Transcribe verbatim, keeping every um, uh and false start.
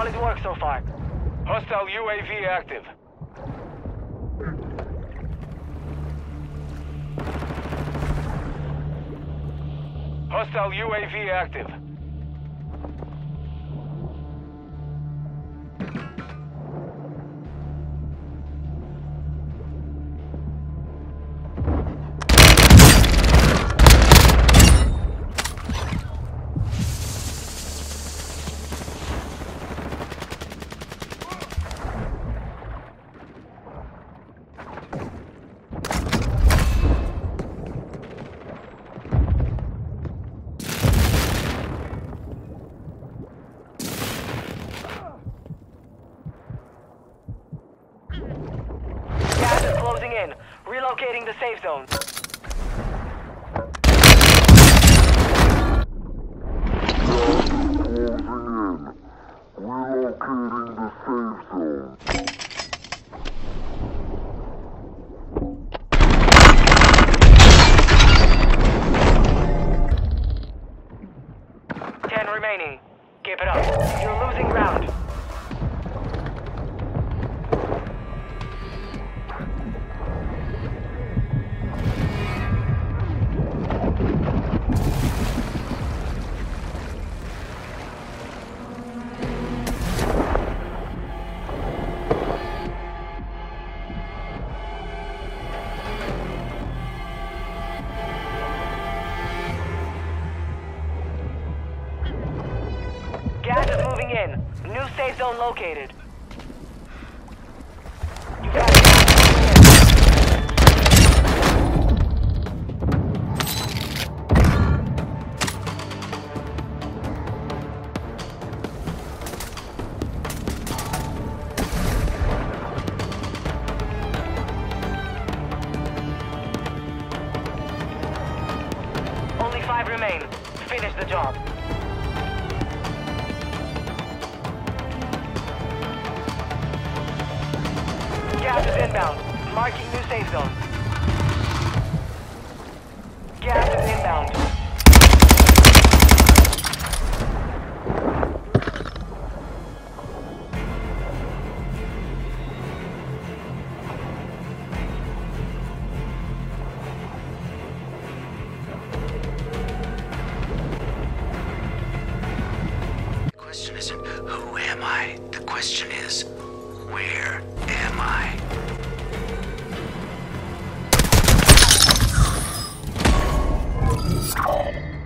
Solid work so far. Hostile U A V active. Hostile U A V active. Relocating the safe zone. Relocating the safe zone. Ten remaining. Keep it up. You're losing ground. In. New safe zone located. You got it. Only five remain. Finish the job. Gas is inbound. Marking new safe zone. Gas is inbound. The question isn't who am I? The question is where am I? Oh.